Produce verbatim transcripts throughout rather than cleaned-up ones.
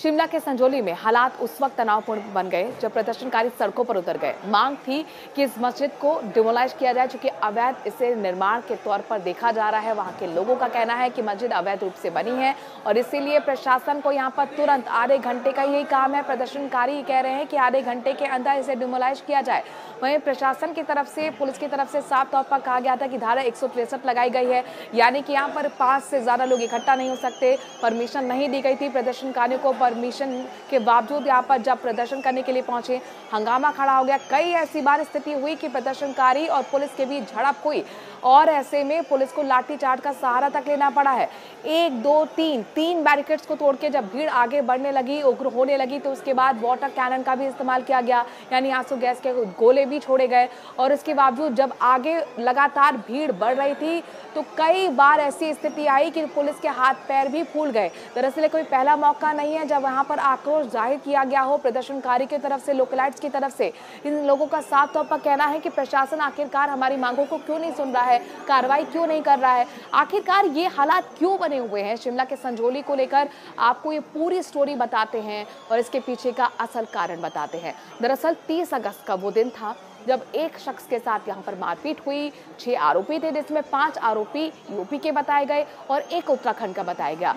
शिमला के संजौली में हालात उस वक्त तनावपूर्ण बन गए जब प्रदर्शनकारी सड़कों पर उतर गए। मांग थी कि इस मस्जिद को डिमोलाइज किया जाए, चूंकि अवैध इसे निर्माण के तौर पर देखा जा रहा है। वहां के लोगों का कहना है कि मस्जिद अवैध रूप से बनी है और इसीलिए प्रशासन को यहां पर तुरंत आधे घंटे का यही काम है। प्रदर्शनकारी कह रहे हैं कि आधे घंटे के अंदर इसे डिमोलाइज किया जाए। वहीं प्रशासन की तरफ से, पुलिस की तरफ से साफ तौर पर कहा गया था कि धारा एक सौ तिरसठ लगाई गई है, यानी कि यहाँ पर पाँच से ज़्यादा लोग इकट्ठा नहीं हो सकते। परमिशन नहीं दी गई थी प्रदर्शनकारियों को। परमिशन के बावजूद यहाँ पर जब प्रदर्शन करने के लिए पहुंचे, हंगामा खड़ा हो गया। कई ऐसी बार स्थिति हुई कि प्रदर्शनकारी और पुलिस के बीच झड़प हुई और ऐसे में पुलिस को लाठीचार्ज का सहारा तक लेना पड़ा है। एक दो तीन तीन बैरिकेड्स को तोड़ के जब भीड़ आगे बढ़ने लगी, उग्र होने लगी, तो उसके बाद वाटर कैनन का भी इस्तेमाल किया गया, यानी आंसू गैस के गोले भी छोड़े गए। और इसके बावजूद जब आगे लगातार भीड़ बढ़ रही थी तो कई बार ऐसी स्थिति आई कि पुलिस के हाथ पैर भी फूल गए। दरअसल कोई पहला मौका नहीं है जब यहाँ पर आक्रोश जाहिर किया गया हो प्रदर्शनकारी की तरफ से, लोकलाइट्स की तरफ से। इन लोगों का साफ तौर पर कहना है कि प्रशासन आखिरकार हमारी मांगों को क्यों नहीं सुन रहा है, कार्रवाई क्यों नहीं कर रहा है, आखिरकार ये हालात क्यों बने हुए हैं। शिमला के संजौली को लेकर आपको ये पूरी स्टोरी बताते हैं और इसके पीछे का असल कारण बताते हैं। दरअसल तीस अगस्त का वो दिन था जब एक शख्स के साथ यहाँ पर मारपीट हुई। छह आरोपी थे, जिसमें पांच आरोपी यूपी के बताए गए और एक उत्तराखंड का बताया गया।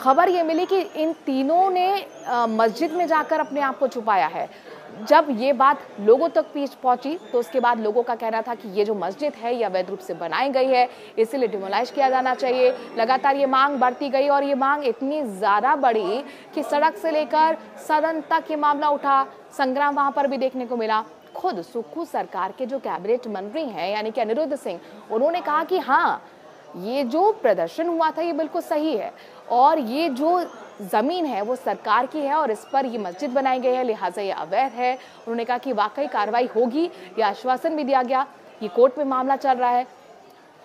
खबर ये मिली कि इन तीनों ने मस्जिद में जाकर अपने आप को छुपाया है। जब ये बात लोगों तक पहुंची तो उसके बाद लोगों का कहना था कि ये जो मस्जिद है ये अवैध रूप से बनाई गई है, इसीलिए डिमोलाइज किया जाना चाहिए। लगातार ये मांग बढ़ती गई और ये मांग इतनी ज़्यादा बढ़ी कि सड़क से लेकर सदन तक ये मामला उठा। संग्राम वहाँ पर भी देखने को मिला। खुद सुक्खू सरकार के जो कैबिनेट मंत्री हैं, यानी कि अनिरुद्ध सिंह, उन्होंने कहा कि हाँ, ये जो प्रदर्शन हुआ था ये बिल्कुल सही है और ये जो ज़मीन है वो सरकार की है और इस पर ये मस्जिद बनाई गई है, लिहाजा ये अवैध है। उन्होंने कहा कि वाकई कार्रवाई होगी, ये आश्वासन भी दिया गया। ये कोर्ट में मामला चल रहा है,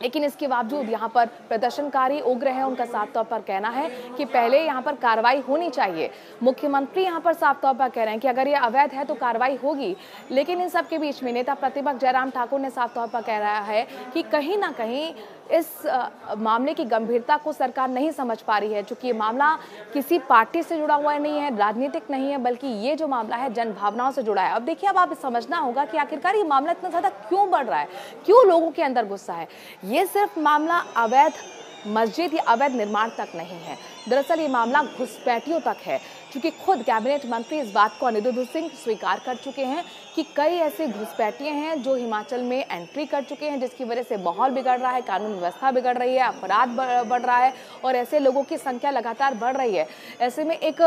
लेकिन इसके बावजूद यहाँ पर प्रदर्शनकारी उग्र हैं। उनका साफ तौर पर कहना है कि पहले यहाँ पर कार्रवाई होनी चाहिए। मुख्यमंत्री यहाँ पर साफ तौर पर कह रहे हैं कि अगर ये अवैध है तो कार्रवाई होगी, लेकिन इन सब के बीच में नेता प्रतिपक्ष जयराम ठाकुर ने साफ तौर पर कह रहा है कि कहीं ना कहीं इस मामले की गंभीरता को सरकार नहीं समझ पा रही है, चूँकि ये मामला किसी पार्टी से जुड़ा हुआ नहीं है, राजनीतिक नहीं है, बल्कि ये जो मामला है जन भावनाओं से जुड़ा है। अब देखिए, अब आप समझना होगा कि आखिरकार ये मामला इतना ज़्यादा क्यों बढ़ रहा है, क्यों लोगों के अंदर गुस्सा है। ये सिर्फ मामला अवैध मस्जिद या अवैध निर्माण तक नहीं है, दरअसल ये मामला घुसपैठियों तक है, क्योंकि खुद कैबिनेट मंत्री इस बात को अनिरुद्ध सिंह स्वीकार कर चुके हैं कि कई ऐसे घुसपैठिए हैं जो हिमाचल में एंट्री कर चुके हैं, जिसकी वजह से माहौल बिगड़ रहा है, कानून व्यवस्था बिगड़ रही है, अपराध बढ़ रहा है और ऐसे लोगों की संख्या लगातार बढ़ रही है। ऐसे में एक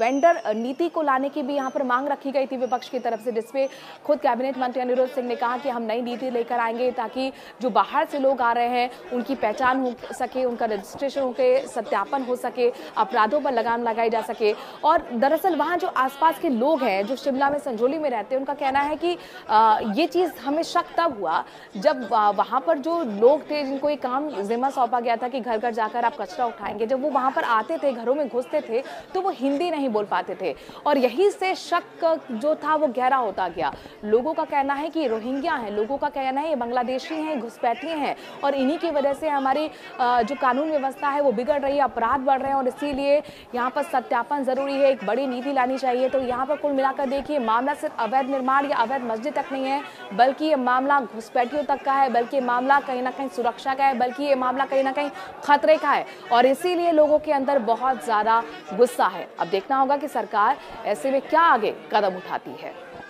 वेंडर नीति को लाने की भी यहाँ पर मांग रखी गई थी विपक्ष की तरफ से, जिसपे खुद कैबिनेट मंत्री अनिरुद्ध सिंह ने कहा कि हम नई नीति लेकर आएंगे ताकि जो बाहर से लोग आ रहे हैं उनकी पहचान हो सके, उनका रजिस्ट्रेशन होकर सत्यापन हो सके, अपराधों पर लगाम लगाई जा सके। और दरअसल वहाँ जो आसपास के लोग हैं जो शिमला में संजौली में रहते हैं, उनका कहना है कि आ, ये चीज़ हमें शक तब हुआ जब वहाँ पर जो लोग थे जिनको ये काम जिम्मा सौंपा गया था कि घर घर जाकर आप कचरा उठाएंगे, जब वो वहाँ पर आते थे, घरों में घुसते थे तो वो हिंदी नहीं बोल पाते थे और यहीं से शक जो था वो गहरा होता गया। लोगों का कहना है कि रोहिंग्या हैं, लोगों का कहना है ये बांग्लादेशी हैं, घुसपैठी हैं और इन्हीं की वजह से हमारी जो कानून व्यवस्था है वो बिगड़ रही है, अपराध बढ़ रहे हैं और इसीलिए यहाँ पर सत्यापन जरूरी है, एक बड़ी नीति लानी चाहिए। तो यहाँ पर कुल मिलाकर देखिए, मामला सिर्फ अवैध निर्माण या अवैध मस्जिद तक नहीं है, बल्कि ये मामला घुसपैठियों तक का है, बल्कि ये मामला कहीं ना कहीं सुरक्षा का है, बल्कि ये मामला कहीं ना कहीं खतरे का है और इसीलिए लोगों के अंदर बहुत ज़्यादा गुस्सा है। अब देखना होगा कि सरकार ऐसे में क्या आगे कदम उठाती है।